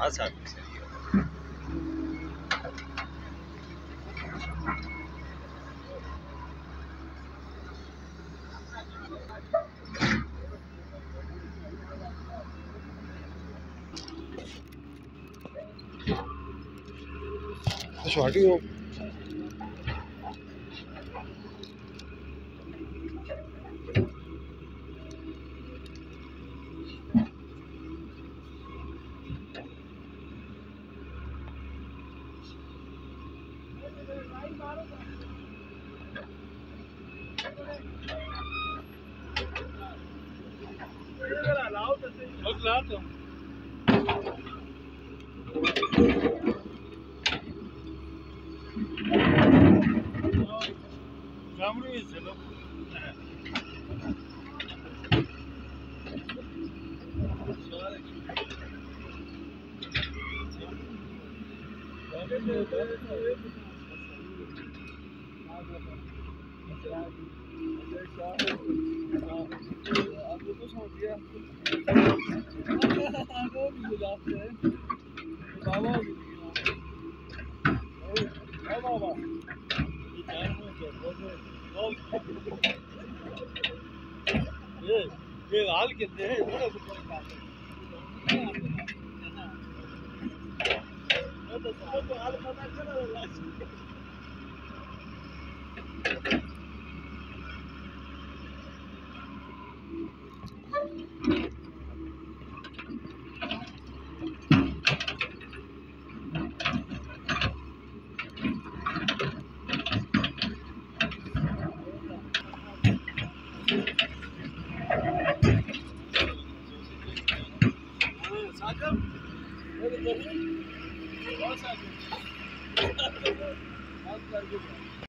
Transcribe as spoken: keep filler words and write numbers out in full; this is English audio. That's how we say it. Shorty ho